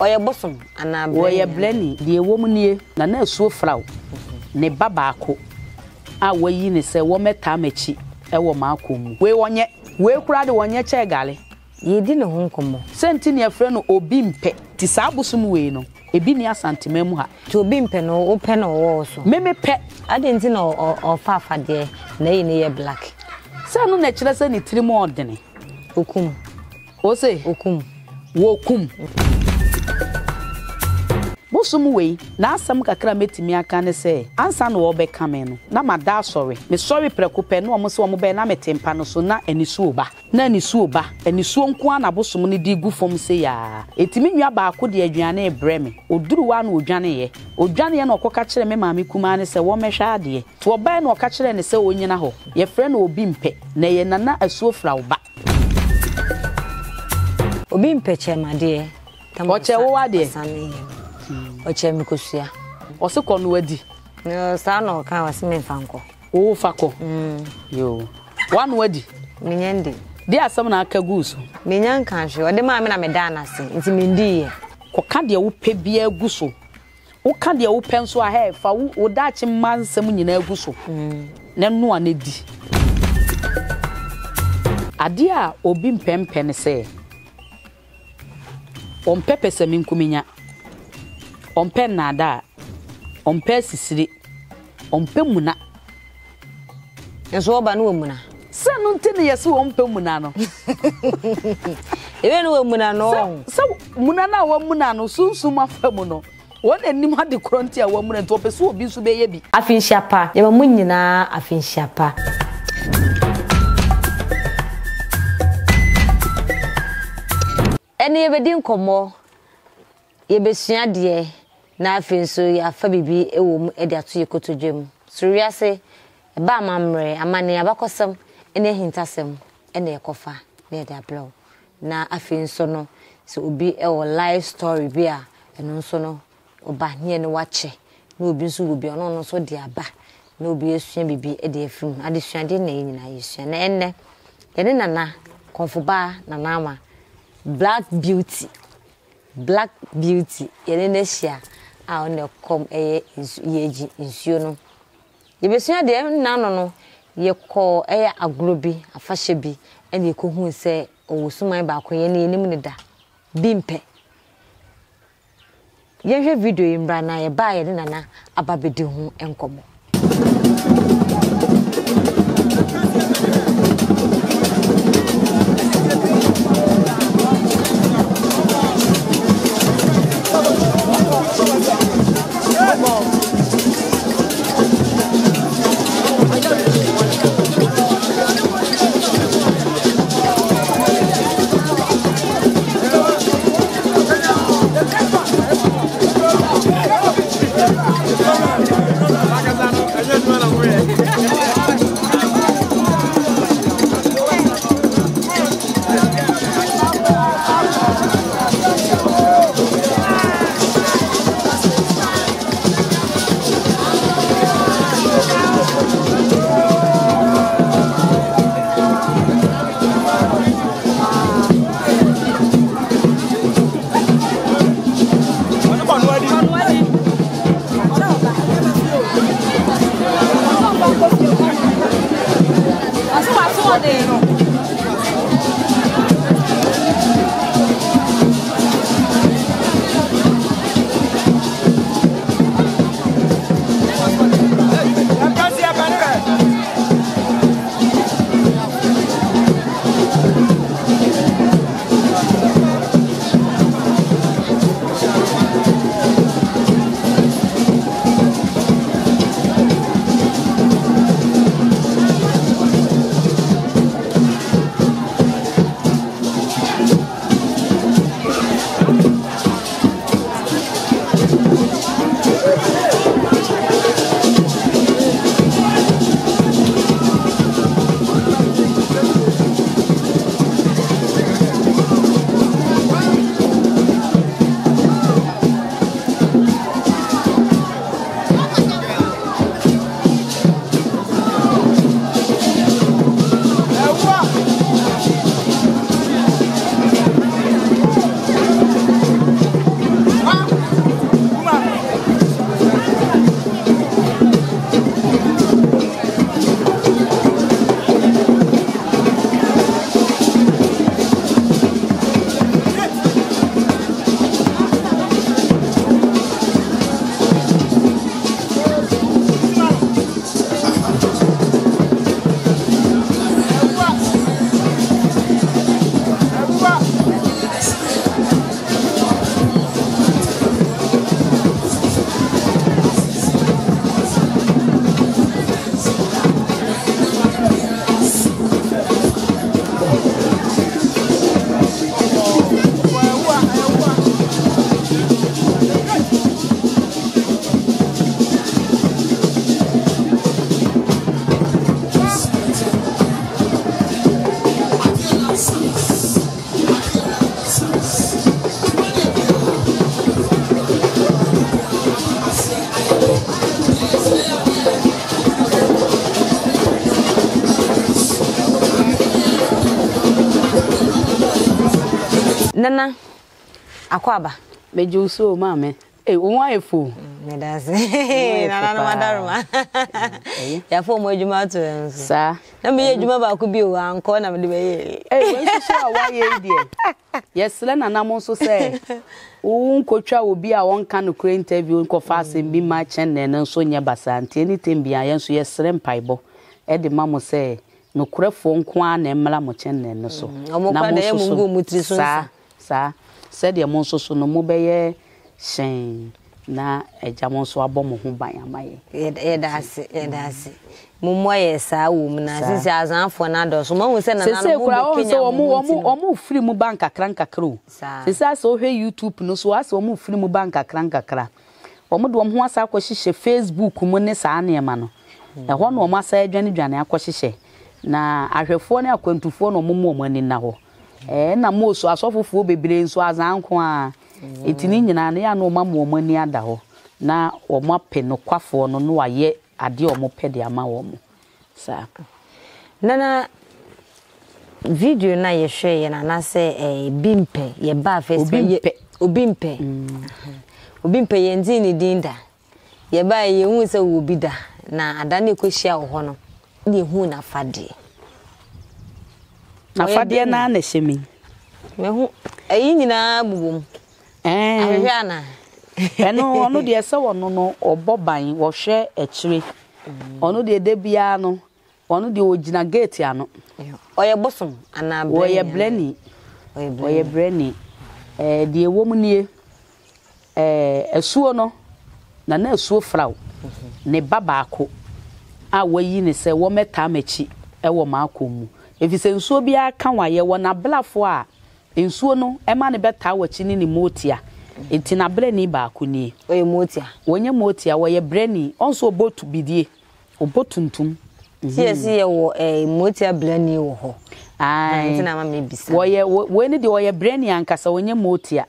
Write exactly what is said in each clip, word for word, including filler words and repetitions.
Oye bosom ana oye bleni de ewomu nie na na suo fraw ne babaako a wayi ne se wo meta machi e wo maakom we wonye we kura de wonye che gale ye di ne honkomo senti ne afre no Obimpe ti sa abusum we no ebi ne asantema mu ha ti Obimpe no wo pe na wo so meme pe adenti na ofafa de na ye ne ye black se no na kire se ne tirimo odene okum o se okum wo kum Sumway, now some kakrameti aka ne say, Ansa no obe kameno. Na mada sorry. Me sorry precupe no almost one be na metempano so na any suba. Na ni suba, and you soon kwana bosumuni di gu from say ya. It mean ya baku de Jane Breme, or do one with Jane, or Janian or Cocacre, me mammy Kumane, say one mesha dear. To a ban or catcher and a so in ho. Your friend Obimpe, nay, nana a so flower back. Obimpe, my dear. Watch your dear. Oche mikosia. Ose konu wedi. No, sana oka wasi mfanko. O fako. Mm. Yo. One wedi. Minyende. Dia asem na aka guso. Minyan kanhwe. Ode ma me na me da na se. Nti mendiye. Koka de wo pe bia guso. Wo ka de wo penso a he fa wo da chi mansam nyina guso. Mm. Na no anedi. Ade a Obimpe mpene se. On pepe se minkuminya. Ompe nada, ompe sisiri, ompe muna. Yesu oba nuwe muna. Se nuntini yesu ompe muna no. Ewe nuwe muna no. Se muna na wa muna no, sunsuma fe muno. Wane ni mwadi kuronti ya wa muna, tuope suwa bisu beyebi. Afinshapa, yama mwenye na afinshapa. Eni yebedi nkomo, yebeshinya diye. Na finso ya fabibi ewo edi atu yekoto dwem suriya se ba mamre amane abakosam ene hintasem ene ekofa na edi ablo na afinso no se obi ewo life story bia eno nso no oba nye ne wache na obi nso obi ono no so di aba na obi esua bibi edi efim adesuade na nyina yesua na enne ene nana konfoba na nama black beauty black beauty ene ne shia a one come eh yeji nsuo no yebesua de na no no ye ko eh aglobi afashe bi ene ko hu se owo Suman ba ko ye ne nim ne da Obimpe ye hwe video imbra na ye ba ye na na ababedi hu enkomo I Nana, Aquaba, made you so, mammy. A wonderful. That's it. Nana, madam. Your form was your matter, sir. Let me do about could be one corner of the way. Yes, Lena, and I'm also say, oh, Cocha will be our own kind of crane interview and confess and be my chin and Sonia Basanti. Anything be I answer yes, Slim Pibo. Eddie Mamma say, no crap phone quan and Malamochen and so. I'm going to sir, sir, said your monster so no mobile. Shame, na a jamon so a bomb who buy a my head, as Mumoy, sir, woman, as as I'm for another. So, Mom send another or move free Mubanka cranka crew. Since I saw her YouTube, no so as or move free Mubanka cranka cra. Or Mudom was a question Facebook, Munes Anniamano. A one or Massa Jenny Janny, a question. Now I have phone a quaint to phone or more money now. And I'm also as awful for baby, so as I Iti ni njina ane ya no mamu omu ni adaho. Na omu apeno kwa fono nwa ye adi omu pedi ama omu. Saka. Nana, video na ye shwe ye nanase eh, bimpe, ye ba Facebook. Obimpe. Obimpe. Mm. Obimpe ye ndini dinda. Ye ba ye unse ubida. Na adani kushia uhono. Ni huu na fadi. Na fadi ya na ane shemi. Mehu, eh, nina abubumu. Eh, Rihanna. Eno ono de ese wono no oboban wo hwe echire. Ono de debia no, ono de ogina gate ano. Oye bosom ana breni. Oye breni. Oye breni. Eh de ewom nie. Eh esuo no na na esuo frawo. Ne babaako a wayi ne se wo meta machi e wo maakomu. Efise nsuo bia kan waye wo na blafo a Insuo no ema ne beta wachi ni ni motia enti na breni ba akuni oye motia wonye motia wo ye breni onso obotu bidie obotuntum yes ye wo eh motia breni wo ho ai enti na ma me bisa wo ye wo ni de wo ye breni ankasa wonye motia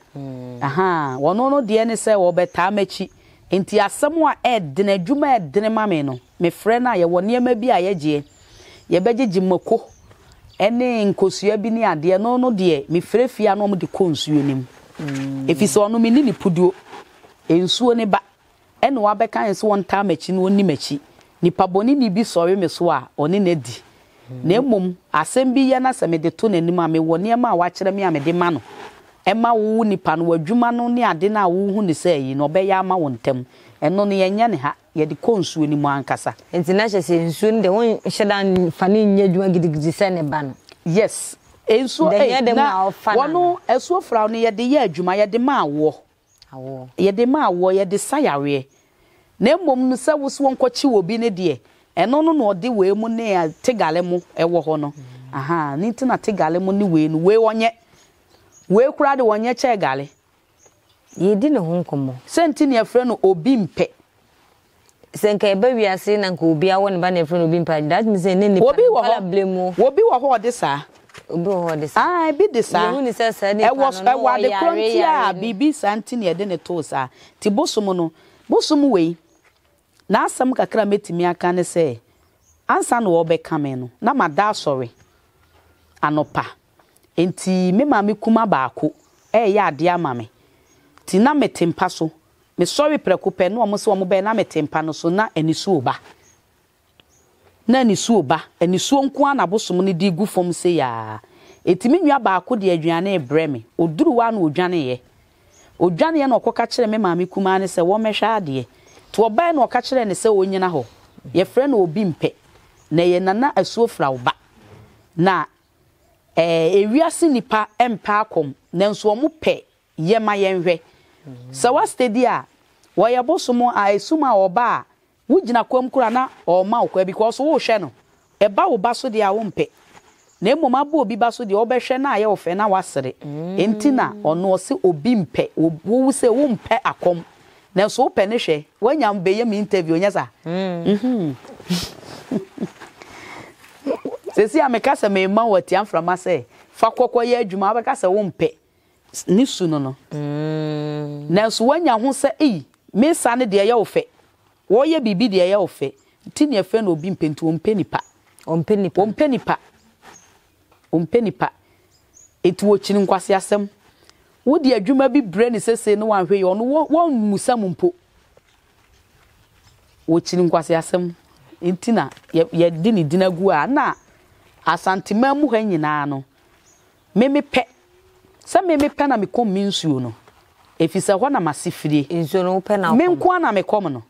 aha wono no de ne se wo beta machi enti asemo a ed na dwuma ed ne ma me no me frɛ na ye wo ne ma bi a ye gye ye begye mako Ene nkosua bi ni ade no no de me frefia no mo de konsuo nim mm. Efise ono me ni ni puduo ensuo ne ba ene wa beka enso won ta machi no ni machi ni paboni ni bi sori me so a oni na di mm. Na emom asem bi ye na seme de to nanim a me woni ma wa kire me a me de ma no ema wo ni pa no wadwuma no ni ade na wo hu ni sei no be ya ma won tam eno no ye nya ne ha ye de konsuo ni mu ankasa enti na hye se nsuo ni de won hyedan fani nya dwuma gidigidi se ne ba no yes ensuo e na wono esuo frawo ne ye de ye adwuma ye de ma awo awo ye de ma awo ye de sayare na mmom no se wo so won kwochi obi ne de eno no no de we mu ne tegale mu ewo ho no aha ni ntina tegale mu ni we no we wonye we kura de wonye chegale ye di ne ho nkomo senti ne afre no Obimpe senka ebe wiase na nko obi awo ne ba ne afre no Obimpe that means say ne ne obi wo ho blemu obi wo ho de sa obi wo ho de sa ah bi de sa ye hu ni say say ne e wo wa de kontia bibi santi ne de ne to sa ti bosom no bosom we na asam kakra metimi aka ne say ansa no wo be kame no na mada sorry anopa enti me ma me kuma baako e ya ade ama me ti na metempa so me sorry prekope no omo so omo be na metempa no so na anisu oba na anisu oba anisu onko ana bosom ne di gu fom se ya etimi nwa baako de adwane e breme oduru wa na odwane ye odwane ye na okoka kire me maami kuma ne se wo mehwa ade to oba na okoka kire ne se onyina ho ye frɛ na Obimpe na ye nana asuo fra oba na eh ewiase nipa empa akom nanso omo pe ye ma yenhwe so wa steady a wo ye bosomo a esuma oba wo gina kwam kura na o ma okwa because wo hwe no e ba wo ba so de a wo mpe na emoma ba obi ba so de obehwe na aye ofe na wasere enti na ono ose Obimpe wo se wo mpe akom na so wo pe ne hwe wo nyam be ye mi interview nya sa mhm sesi ameka se me ma wati amframa se fa kokko ye adwuma abeka se wo mpe ni suno no mm na so wanya ho se e me sane de ye ofe wo ye bibi de ye ofe ti ne fe na Obimpe nti ompe nipa ompe nipa ompe nipa ompe nipa etu wo chini nkwase asem Would the adwuma bi brɛ ne sɛsɛ no wanhwɛ yɛ ɔno wɔn musam mpo. Wo kyiri nkwase asɛm nti na yɛ di ne dinagu a na asantema mu ha nyinaa no. Meme pɛ. Sɛ meme pɛ na me kɔ minsuo no. Efisa hɔ na masifire. Nsuo no pɛ na. Me nko na me kɔm no.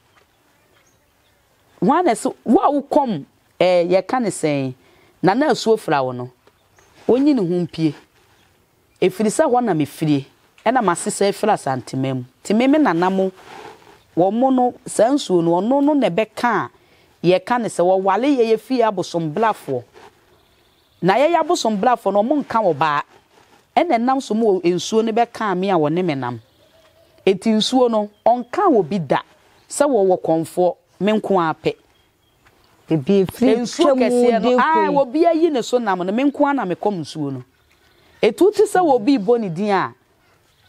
One so wa wo kɔm eh yɛ ka ne sɛn na na asuo fra wo no. Onyi ne ho mpie. Efirisa hɔ na mefiri ɛna masesa efira santemam ti meme nanamo wɔ mo no sansuo no ɔno no ne bɛka yɛ ka ne sɛ wɔ wale yɛ yɛ fie abosom blafo na yɛ yɛ abosom blafo no mo nka wɔ ba ɛna nam so mo ensuo ne bɛka me a wɔ ne menam eti nsuo no ɔnka wɔ bi da sɛ wɔ wɔ kɔnfo menko apɛ ebi efiri ensuo kɛse no ai wɔ bi ayi ne so nam no menko na mekɔm nsuo no. Etuti se wo bi boni din a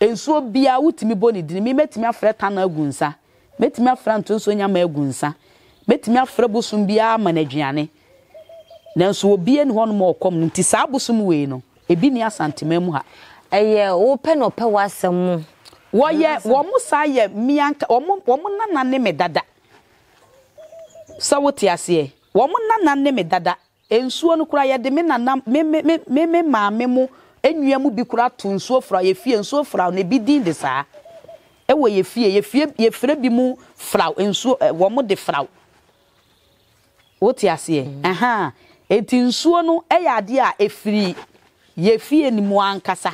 ensuo bia wutimi boni din mi metimi afra tan agunsa metimi afra ntonso nya ma agunsa metimi afra busum bia manaduane nanso obi en hono ma okom nti sa busum we no ebi ni asantema mu ha eye wo pe no pe wasam wo ye wo musa ye mianka wo mo nanane me dada sawoti ase wo mo nanane me dada ensuo no kura ye de me nanam me me me me maame mu enuamu bi kura to nsuo fra ye fie nsuo fra ne bi din de saa ewo ye fie ye fie ye fra bi mu fra nsuo wo mo de fra woti ase aha enti nsuo no eyade a efiri ye fie ni mu ankasa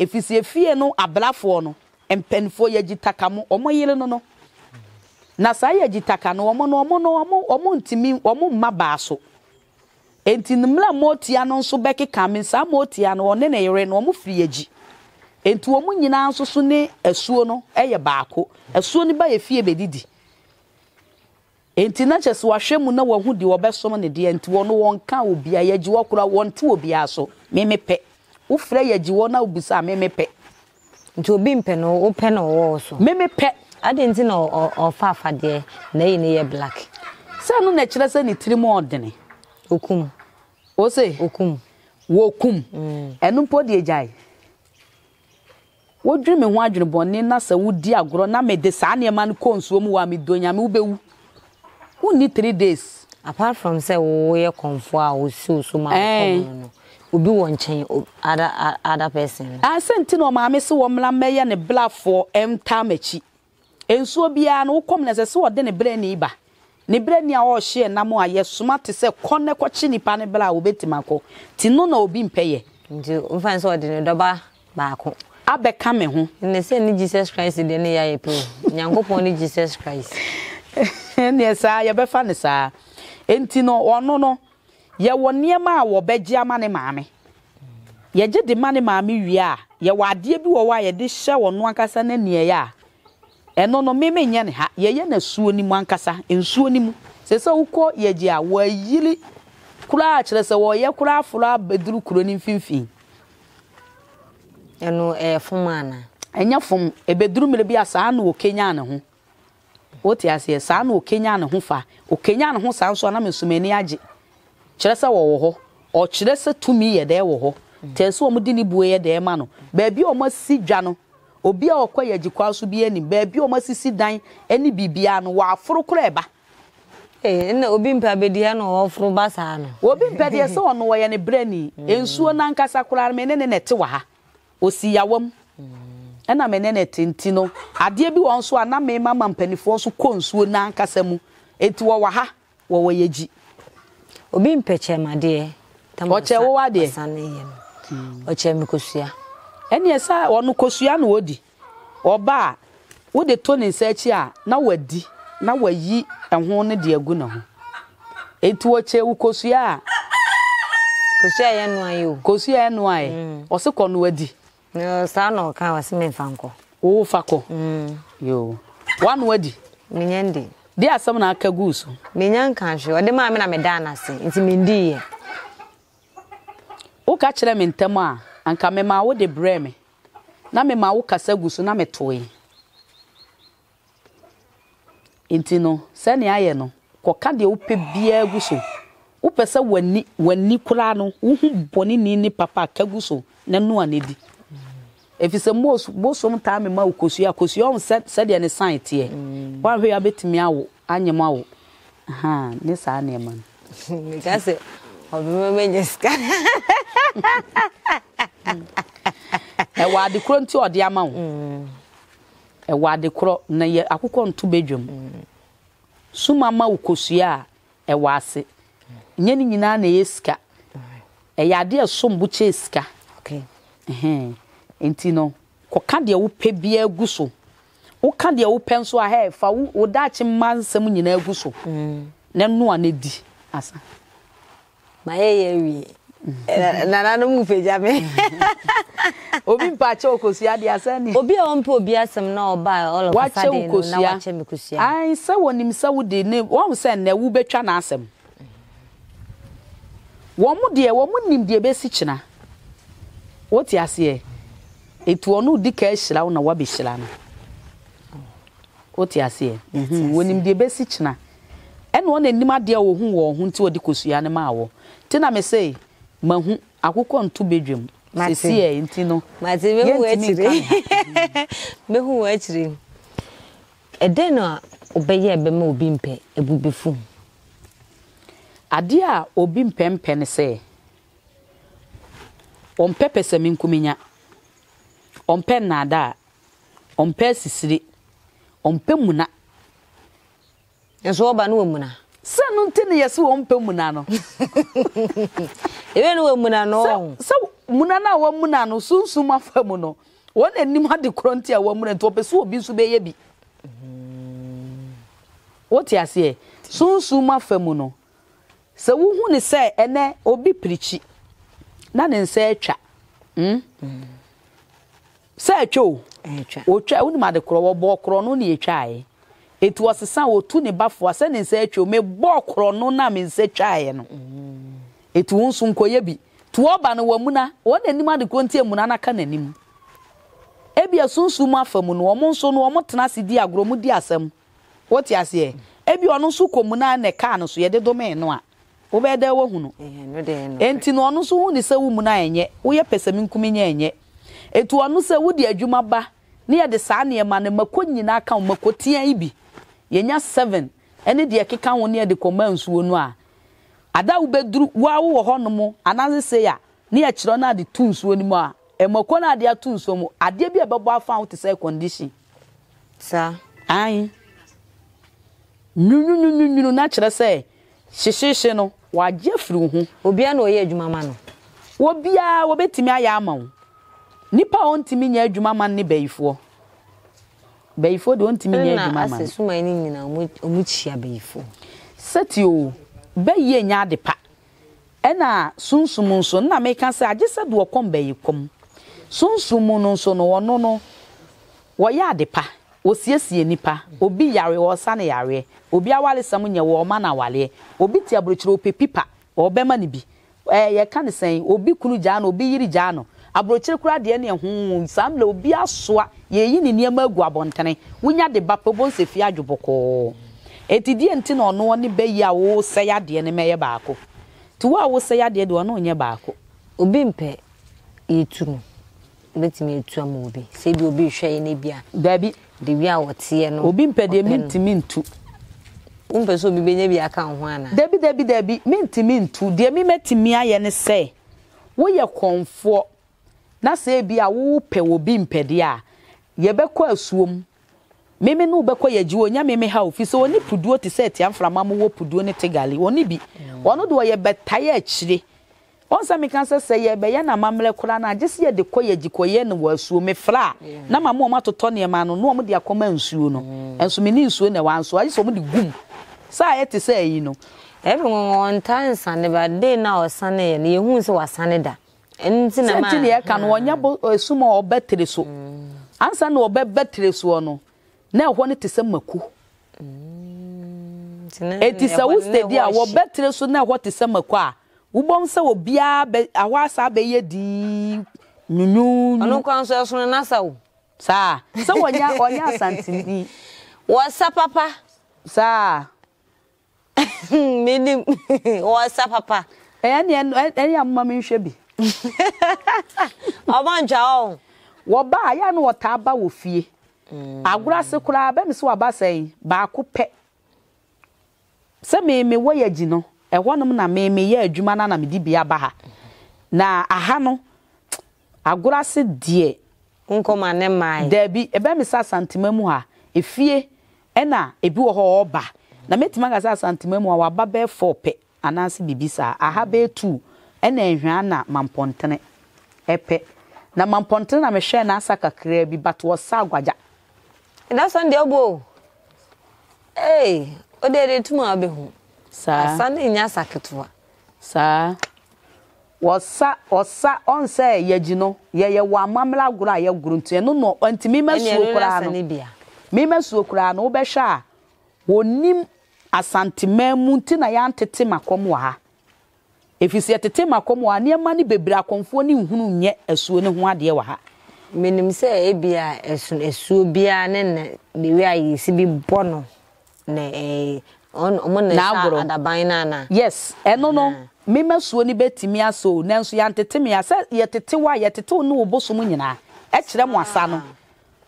efisi ye fie no ablafo no empenfo ye gitaka mu omo yele no no na saa ye gitaka no omo no omo no omo omo ntimi omo maba so enti nimla motia no nso bekeka me sa motia no ne ne yere no mo firi agi enti wo nyina nso so ne asuo no eye baako asuo ne ba ye fie bedidi enti na chese wahwe mu na wahudi wo besom ne de enti wo no wonka obi ayagi wo kura wonte obi aso me mepɛ wo fira yagi wo na obusa me mepɛ nti obi mpe no wo pɛ no wo so me mepɛ adenti no ofafa de na ye ne ye black sa no na kyerɛ sa ne tirimo odene okum o se okum wo okum enu po de ejai wo dweme ho adwene bonni na sa wo di agoro na me de sa na ema ko nsuo mu wa me donya me ubewu wo ni three days apart from say wo ye konfo a wo si oso ma ko no obi wo nchen ada ada person a senti no ma me se wo mla meye ne blafo enta machi ensuo bia na wo kom na se se wo de ne brand ni ba Nibre ni a o hye na mo aye soma te se kone kwakye nipa ne bla obetimako ti no na obi mpeye nti ofan so de ne doba baako abeka me ho ne se ni Jesus Christ de ne ya yepo nyankopon ni Jesus Christ ne sa ye befa ne sa enti no ono no ye wonne ma a wo beje ama ne maame ye je de ma ne maame wi a ye wade bi wo wa ye de hye wono akasa na nie ya eno no meme nya ne ha ye ye na suo ni mu ankasa ensuo ni mu se se ukọ ye gi a wa yili kura a kire se wo ye kura afura beduru kuro ni mfimfin eno e fuma na enya fum e beduru mere bi asa na o Kenya ne ho woti ase e sa na o Kenya ne ho fa o Kenya ne ho sa nso na mesumeni agi kire se wo wo ho o kire se tumi ye de wo ho te se o mudi ni buo ye de ma no ba bi o ma si dwa no obi a okwa yagikwa so bi ani baabi o masisi dan ani bibia no wa aforo kura eba eh na obi mpa bedia no wa aforo ba saa no obi mpa de se ono wo ye ne brani ensuo na nkasa kura me ne ne te wa ha osi yawam ana me ne ne tinti no ade bi won so ana me mama mpanifo so konsuo na nkasa mu enti wo wa ha wo wo yagi obi mpa che made o che wo wa de o che mi kosua eni esa onu kosua na odi oba wo de to ne sechi a na wadi na wayi ehwo ne de agu na ho enti wo che wo kosua kosua ye no ayo kosua no ay o se ko no wadi no sa na o kan wa se me fanko wo fa ko mm yo wa no wadi menyende de asem na aka guso menyan kan hwe o de ma me na me da na se enti me ndi ye wo ka kire me ntem a anka me ma wo de breme na me ma wo kasa gusu na me toyi intino sani aye no koka de wo pe bia gusu wo pese wani wani kura no wo hu boni ni ni papa ka gusu na no anedi If it's a most most sometime in my Kosia, Kosia said, said, and a science here. One way I bet me out, animal. Aha, this animal. That's it. Of women just can. A wad the crown to the amount. A wad the crow near a cook on two bedroom. Suma mau Kosia, a was it. Yenny Naneska. A idea some butcheska. Okay. Intino, Cocandia will pay beer gusso. O candia will pencil a hair for would that man summon in a gusso. Name no one need as my airy. Nana move a jammy. Obin Pacho Cosia, the assent. Obi on poor beer some no by all of what Cosia. I saw one himself with the name one send there will be chanasem. One more dear woman named the Bessichina. What you say? It will no decay on a wabby shalana. What you say? When him the best china. And one and my dear who were whom to a decusiana mao. Tina may say, Mahu, I will come to bedroom. My dear, Intino, my dear, who actually a dinner obey a bemo bimpe, a booby foom. A dear Obimpe penny say on pepper semin kumina. On pen nada, on pe sisiri, on pe muna. Yeso ba no muna. Se no ntene yeso on pe muna no. Ebe no muna no. Se muna na wo muna no sunsun afa mu no. Won anim ade kronti a wo muna to obeso obi nso be ye bi. What you say? Sunsun afa mu no. Se wo hu ne se ene obi prichi. Na ne se atwa. Mm. Say, Joe, or try only mother crow balk or only a chai. It was a sound or two in a bath for sending search, you may balk or no name in such iron. It won't soon coyebi. To all banner womana, one any mother quantity munana can him. Ebia soon summa for moon, or monson or motanasi dia gromudiasum. What ya say? Ebi or no suco muna and a cano, so ye the domain noa. Over there were who? Ain't no one soon is a woman, and yet we are pessiming coming in yet. It was a woody ajumaba near the Sanya man and Macunia count Macotia ibi. Yenya seven, and the account near the commands will noir. Ada bedru wow or honomo, another sayer near Chirona the toons will noir, and Mocona their toons so more. I dare be a baba found to say condition. Sir, I no, no, no, no, no, natural say. She says, no, why Jeffrey will be an oye, Jumamano. What be our betting my amount? Nipa onti mi nya adwuma man ne bayifo. Bayifo do onti mi nya adwuma man. Na asesu man ni na omuchia bayifo. Setio baye nya adepa. E na sunsum nso na meka se agese do okom bayikom. Sunsum nso no wono no wo ya adepa, osiesie nipa, obi yare wo sa na yare, obi awale sam nya wo ma na wale, obi ti abrochiro opepipa, obema ni bi. Eh ye ka ne sen obi kunu ja na obi yiri ja no. Abrochire kura de ne ho samle obi asoa ye yi ne niam agu abontene wunya de ba pobo nsefi adwoboko etidi enti na ono ne bayi a wo seya de ne meye baako ti wo a wo seya de de ono onye baako Obimpe etunu betimi etu am obi se bi obi hwe ne bia dabi de wi a wote no Obimpe de mintimi ntu umpe so obi benye bia kan ho ana dabi dabi dabi mintimi ntu de mi metimi aye ne se wo ye konfo na se bia wo pe Obimpe de a ye bekọ asuom meme no bekọ ye ji onya meme ha ofi so oni puduo ti set amframa mo wo puduo ne tegali oni bi ono do ye betaye akire onse me kan se se ye be ye na mamle kura na agese ye de kọ ye ji kọ ye ne wo asuo me fra na mama o matoto ne ma no no mo de akoma nsuo no enso me ni nsuo ne wanso agese mo de gum sa ye ti se yi no everyone on tansa ne ba de na osane ye ne ye hu se wasane da enti na ma enti ye kan wonya esuma obetre so ansa na obebetre so no na ehwo ne tesem maku enti sa wo steady a wo betre so na ehwo tesem maku a wo bom se obi a awasa be ye di nunu anu kan so so na sa wo sa sa wonya onya asantini wo sa papa sa menim wo sa papa e ne e ya mama nhwe bi Oban jaw. Woba ya no wotaba wo fie. Agurase kura be mi so aba sen ba akopɛ. Se me me wo ya gi no, e honom na me me ya adwuma na na me di bia ba ha. Na aha no agurase de nko ma ne mai. Da bi e be mi sa santima mu ha, efie e na ebi wo ho oba. Na metima ga sa santima mu wa ba be four pe anase bibisa aha be two e na ehwa na mampontene epe. Na mamponten na mehwe na asaka kra bi but wo sa agwaja na Sunday obo eh o dere tumu abehu sa sa na nya saketwa sa wo sa o sa on say yagino ye ye wa mamla gura ye guruntu no no ntimi mesuo kura no mi mesuo kura no wo behwe a wonim asantemam nti na ya ntete makom wa ha Efisi yetete makomo aneema ni bebira konfo ni nhunu nye asuo ne ho ade wa ha menim se ebia esu esuo bia ne ne we ayi si bi bono ne eh on mo ne sa adaban na na yes eno no me masuo ni betimi aso nanso ya ntete me ase yetete wa yetete no obosom nyina e kire mo asa no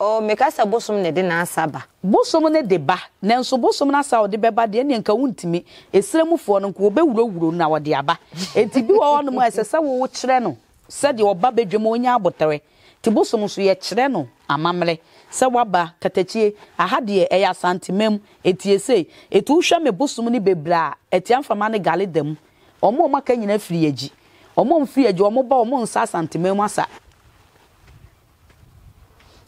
o me ka sa bosom ne de na asaba bosom ne de ba nanso bosom na sa o de beba de ne nka wuntimi esremufo no nko obewuro wuro na wo de aba enti bi wo no mu esesa wo wo kire no se de oba bedwem onya abotere ti bosom so ye kire no amamre se waba katachie aha de e ya santimam enti ese etu hwe me bosom ne bebra eti amfama ne gale dam omo omaka nyina firi agi omo mfiri agi omo ba omo nsa santimam asa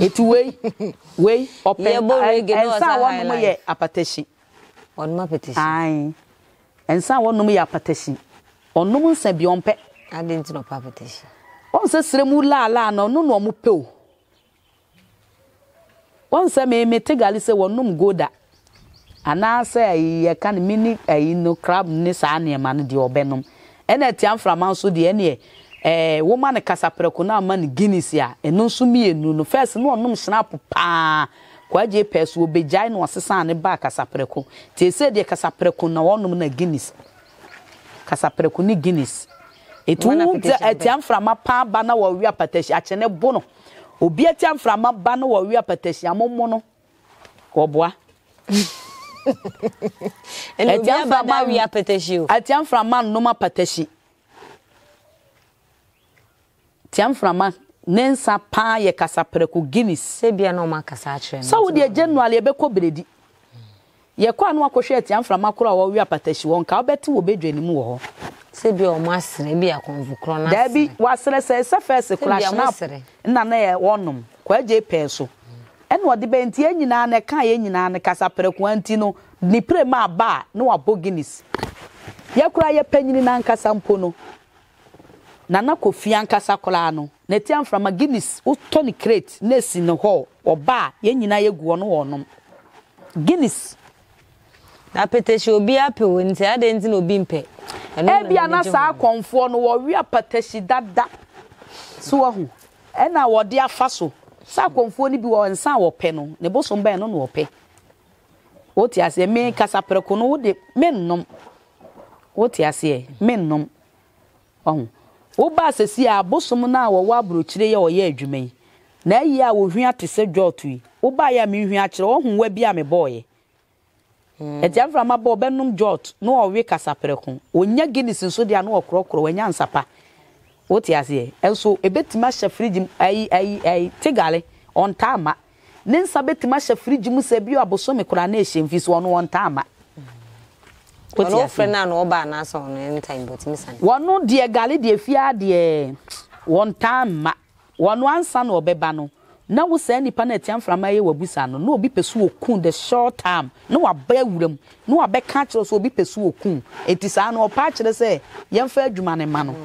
Etu wei wei open ensa wonu mo ye apateshi onu ma apateshi ai ensa wonu mo ye apateshi onu mo nsa bi onpe adenti no apateshi onse sremu la la na onu no mo pe o onse me metegali se wonu mo goda ana se ye kan mini ayi no crab ni sa na man de obenum ena ti amframa so de ene Eh, woman a casapreco now man Guinness ya, and no sumi and no first no num snap pa. Quaje pers will be giant was a son and back casapreco. They said the casapreco no one Guinness. Casapreco ni Guinness. It won't a jam from a pa banner or we are petition at an ebono. O be a jam from a banner or we are petition mono. Cobois. And a jam from a we are petition. A jam from man no more petition. Tiam frama nensa pa ye kasapreku Guinness sebia no makasa atre so wo de general ye beko bredi ye kwa no akohwe tiam frama kora wo wi apatashi won ka obeti wo bedwani mu wo sebia o masere bia konvukro na da bi wasere se se first clash na na na ye wonum kwa je peso ene wo de benti anyina na ka ye nyina na kasapreku anti no ni prema ba na wo bo Guinness ye kora ye panyini na nkasampo no Nana kofi ankasa kola no netiam from a Guinness wo toni crate na si no ho oba ye nyina ye guo no wonom Guinness na petition obi ape wo nti ade nti na obi mpe e bia na sa akonfo no wo wi apatashi dada so wo ho e na wo de afa so sa akonfo ni bi wo nsa wo pe no ne bosom ben no no wo pe wo ti ase me kasa pereko no wo de me nnom wo ti ase me nnom wo Oba sesi a bosom na wo wabrochire ye oye adwuman na yi a wo hwia tese dwotui oba ya me hwia kire wo hunwa bia me boye mm. Etiam fra ma bo benum dwot no owe kasapereko onya Guinness nso dia na okrokro wanya nsapa woti ase enso ebetima hye fridge ai ai ai tigale on tama ne nsabetima hye fridge mu se bio abosom kora na ehye mfiso ono on tama Ono frena no ba na so no anytime but me san. Wono de gale de fia de one time ma. Wono ansa no obeba no. na wo sɛ nipa na tiam frama ye wabusa no na obi pesu okun the short term na wa ba wuram na wa be ka kyerɛ so obi pesu okun etisa na ɔpa kyerɛ sɛ yɛmfa adwuma ne ma no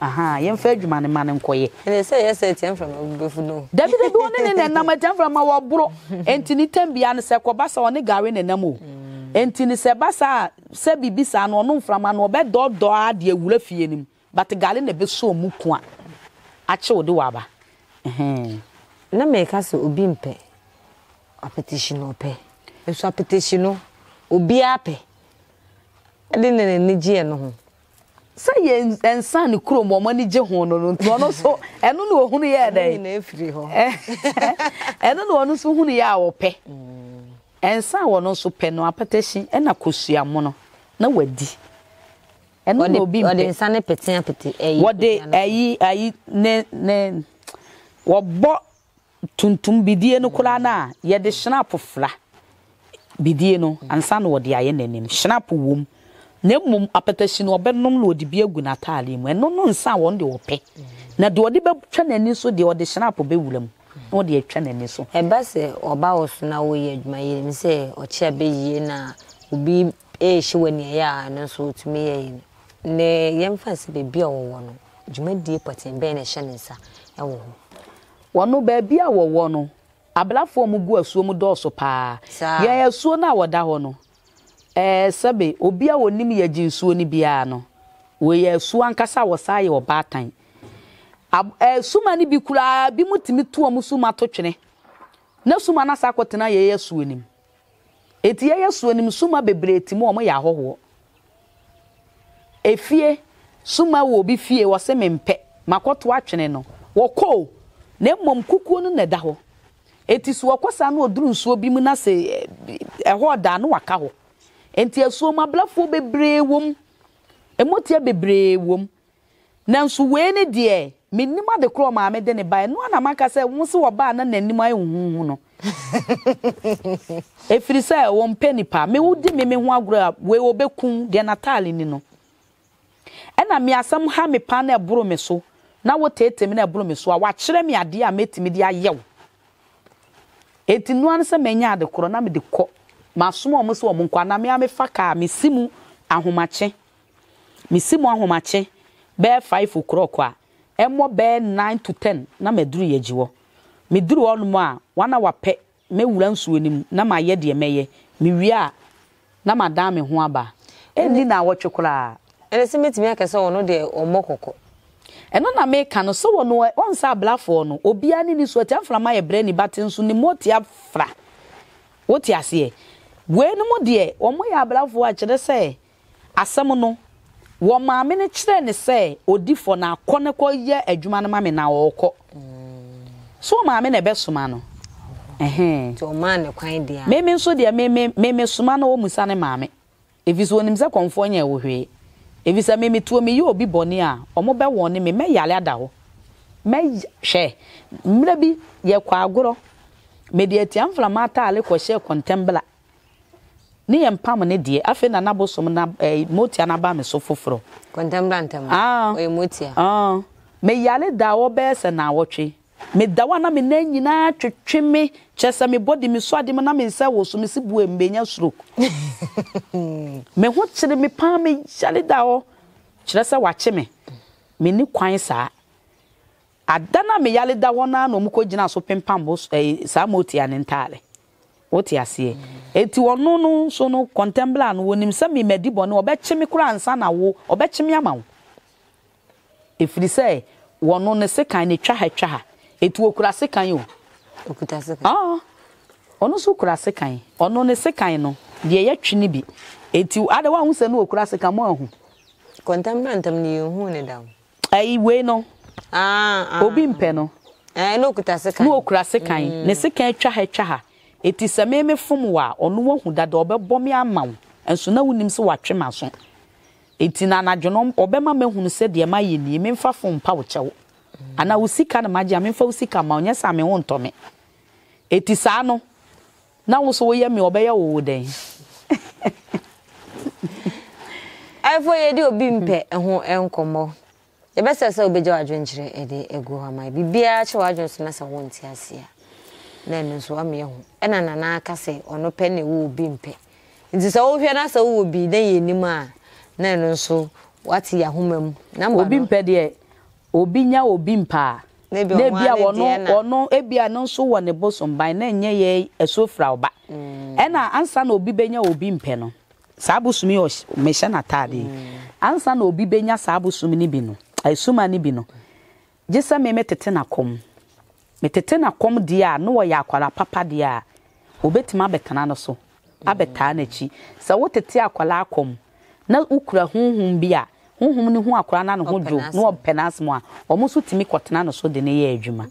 aha yɛmfa adwuma ne ma ne nkɔye ne sɛ yɛ sɛ tiam frama obefu no dabi dabi wo ne ne na ma tiam frama wo boro enti ni tambia ne sɛ kɔba sɛ ɔne gare ne nam o enti ni sɛ basa sɛ bibisa no ɔno frama no ɔbɛ dɔ dɔ ade awura fie nim but gale ne be so mu ko a ache wo de waba ehem na make us Obimpe a petition or pay. If a petition, Obi ape. I didn't need you. Say, and son, Chrome or money, Jehon, or so. I don't know who they are. I don't know who they are or pay. And some were also pen no petition and a cusia mono. No weddy. And what will be what the son a petit petit. What day are ye? Are ye? Nen. What bought? Tuntum bidie no kula na ye de snap fla bidie no ansa no de aye nanim snap wom na mum apetashi no obenom no de bia gu na taale mu eno no nsa won de ope na de ode betwa nani so de ode snap be wulam no de etwa nani so e ba se oba oso na wo ye adwuma ye mi se o chia be ye na obi e hye wani ya na so otumi ye ne yemfa se be bia wo wo no adwuma die patin be na hye nsa e wo wonu baabi a wowo no ablafo mu gu asuo mu dɔso pa ye asuo na woda ho no eh sebe obi a wonim ye jinsuo ni bia no we ye asuo ankasa wo saa ye obaatan eh suma ni bi kura bi mutimi tuo mu suma to twene na suma na sa kwotena ye asuo nim eti ye asuo nim suma bebreti mu omo ya hoho efie suma wo bi fie wo se mempe makoto atwene no wo ko ne mom kukuo no neda ho enti so akosa na oduru nsuo bi mu na se eho da no waka ho enti asuo mablafo bebre wom emotia bebre wom nanso we ne de menima de kro ma me de ne bae no na maka se wo se wo ba na nanim aye huhu no efiri se wo mpenipa me wudi me me ho agro we obekun de natale ni no ena me asam ha me pa na ebro me so na wotete me na bulu me so a wa kire me ade a metimi de ayew enti no an se menya ade koro na me de kɔ masomo mo so mo nkwa na me amefa ka me simu ahomache me simu ahomache be five o'clock a emo be nine to ten na meduru yejiwo meduru onu mo a wana wape me wura nsuo nim na ma ye de meye me wi a na madam me ho aba eni na wotwe kora ene se metimi akese ono de omo kokko eno na meka no so wono onsa ablafo no obi ani ni so tiamframa ye brani batin so ni moti afra woti ase e we no mo de omo ye ablafo a kire se asem no wo maame ne kire ne se odifo na akone ko ye adwuma no maame na wo ko so maame na be soma no ehe to maane kwan dia meme nso de meme meme soma na wo musa ne maame eviso wonim se konfo nya wo hwe evisa me me tuo me ye obi boni a omo be won ne me me yale adawo me hwe mra bi ye kwa agoro me de atiam flamata ale ko hye kontembla ne ye mpam ne de afi na nabosom na motia na ba me so foforo kontembla ntem ah o motia ah me yale dawo be se na wotwe me dawa na me na nyina twetwe me chese me body me so ade me na me nsa wo so me sibu embenya stroke me ho chire me pa me yale dawo chire se wache me me ni kwan saa adana me yale dawo na na omko gina so pempam bo saa moti ane ntale woti ase enti wono no so no contemplar no wonim se me medibo no obeche me kura ansa na wo obeche me amawo ifiri se wono ne se kan ne twa ha twa ha etu okura sekan o okuta sekan ah ono so okura sekan ono ne sekan no de ye twini bi enti ade wa hu se no okura sekan mo ahu contemporary tam ni hu ne dawo ai we no ah Obimpe no eh no okuta sekan no okura sekan ne sekan twa ha twa ha eti sememe fom wa ono wa hu dada obebɔ me amaw enso na wonim se watwe maso eti na anadwonom obema mehunu se de ma ye ni me mfa fom pa wo chewo ana usika na maji amemfa usika ma onya sa me wonto me eti saa no na wo so wo ye me obeya wo den afo ye di Obimpe eho enkomo ye besa se obeja adwenkyere ede egu ha mai bibia che wadwon so na sa wonti asia na me nso ame ehu e na nana aka se ono pe ne wo bi mpe nti se wo hwe na se wo bi na ye nim a na no nso wati ya homam na mo bi mpe de obi nya obi mpa na bia wono ono ebia no nso wo ne bosom ban na nye ye esofra oba e na ansa na obi benya obi mpe no sabusumi o mesha na tade ansa na obi benya sabusumi ni bi no esuma ni bi no jesa me metete na kom metete na kom dia no wo ya akwala papa dia obetima betana no so abeta na chi sa wotete akwala akom na ukura hunhun bia hunhun ne hu akwala na no hodo no penasmo a omuso timi kwotena no so de ne ye adwuma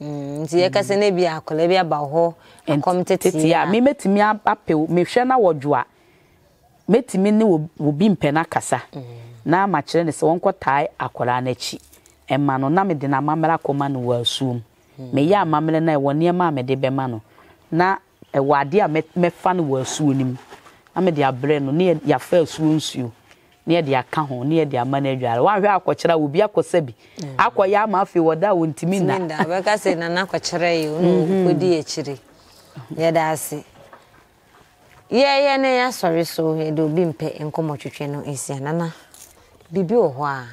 nti ye kase na bia akwala bia ba ho akom tete ya me metimi apew mehwe na wodwoa metimi ne obi mpena kasa na ma kire ne se wonkotai akwala na chi emma no na me de na mamela koma no wasum me ya mamela na e woni ma me de be ma no na e wade a me fa no wasu nim na me de abre no ne ya fa asu nsuo ne ya de aka ho ne ya de amana adware wa hwe akọchira obi akọsa bi akọya ma afi woda wontimi na nda be ka se na na akọchira yi no odi e chiri ye da ase ye ye ne ya sori so he de obi mpe enkomo twetwe no esia nana bibi o ho a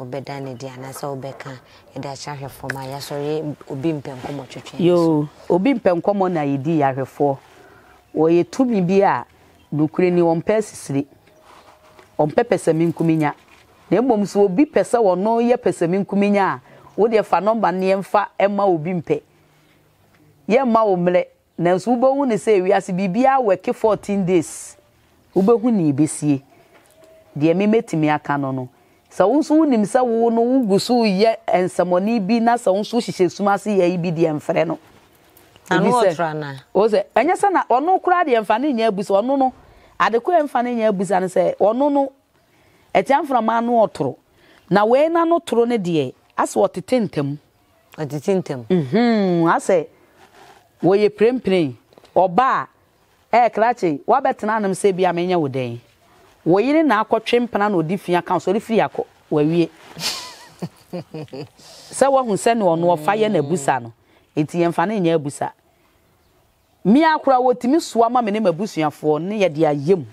obeda ne dia na so obeka e da chahwefo ma ya sori obi mpenkomo twetwe yo obi mpenkomo na yidi ya hwefo wo yetu bibi a dukure ni wonpe sisiri wonpe pesami nkuminya na mbom so obi pesa wono ye pesami nkuminya wo de fa number ne mfa ema obi mpe ye ma omre na so ubo hu ne se wiase bibi a weke fourteen days ubo hu ni besie de me metimi aka no no sa unsu nim sa wo no ugusu ye ensamoni bi na sa unsu hihye sumase ye bi de mfre no anu otra na oze anya sa na onu kura de mfa ne nya abusa onu no adeku mfa ne nya abusa ne se onu no etian from anu otro na we na no tro ne de ase otetentem otetentem mhm ase wo ye prempren oba e krache wo betena nam se bia menya wo den wo yire na akotwe mpana na odifia kan so rifiri akọ wawie sa wo hunse ne ono ofa ye na busa no enti ye mfa na nya busa mi akura wotimi soa ma me ne mabusuafo ne ye de ayem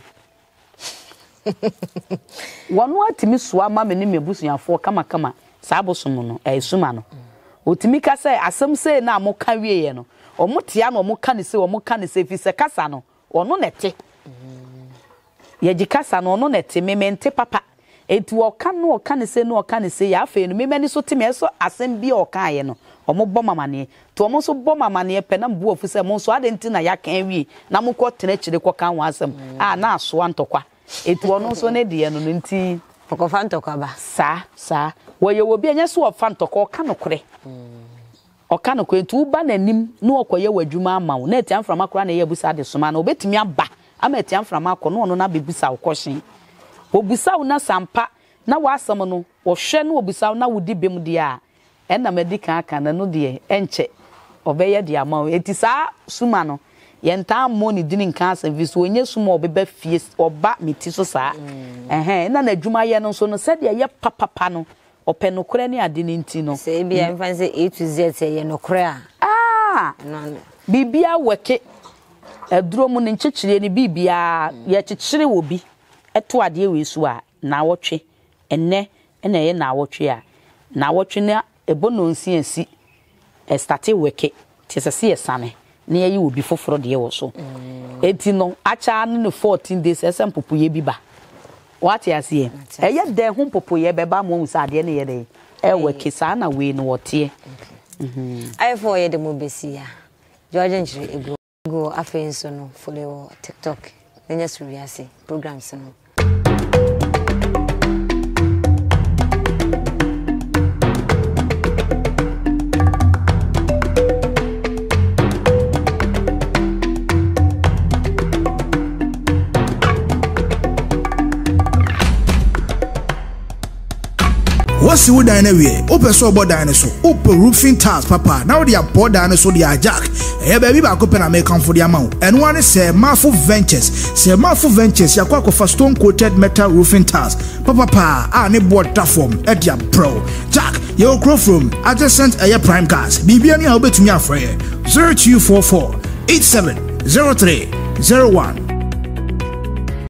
wono atimi soa ma me ne mabusuafo kama kama sa abosum no e suma no otimi kasa asem se na amoka wie ye no omotia na omoka ne se omoka ne se fi se kasa no ono nete ye jikasa no no nete memente papa enti wo ka no ka ne se no ka ne se ya fe no memeni so teme so asem bi o ka ye no omo bom amane to omo so bom amane pe na mbu ofu se mo so ade nti na ya kan wi na mo ko tene chire ko kan wa asem a na aso antokwa enti wo no so ne de no nti poko fa antokwa ba sa sa wo ye wo bi anya so fa antokwa ka no kore o ka no ko enti u ba nanim no okoye wadwuma amawo na etian from akora na ye busa de soma na obetimi aba ameti amframa akọ no no na bebusa okọhye obusa una sampa na wasam no wohwe no obusa na wudi bem de a enna medika aka na no de enche obeye de amawo etisa suma no yenta money din nka service onye suma obeba fie oba miti so saa ehe na na adwuma ye no so no se de ye papapa no ope no kure ne ade ne nti no se bia mfa se A to Z ye no kure a ah bibia weke eduro mu nchechire ni bibia ya chechire obi eto ade we su a na wotwe enne ene ye na wotwe a na wotwe na ebono nsi ansi e starte weke tesese ye sane na ye obi foforo de ye wo so enti no acha no fourteen days ese mpopo ye biba what ya see e ye de ho mpopo ye beba mo nsa ade ne ye de e weke sa na we no wote mhm ai for ye de mo besi ya George nchire go afenso no follow TikTok nenya suriase programs no What's you dine away? Open so board dinosaur, open roofing tiles, papa. Now they are poor dinosaur, they are jack. Hey baby, back up and I make come for the amount. And one is a Marfo Ventures, say Marfo Ventures, your quack for stone coated metal roofing tiles, papa. Pa, I need board platform at your pro jack. Your crow from adjacent air prime cars. B B N, I'll bet me a free zero two four four eight seven zero three zero one.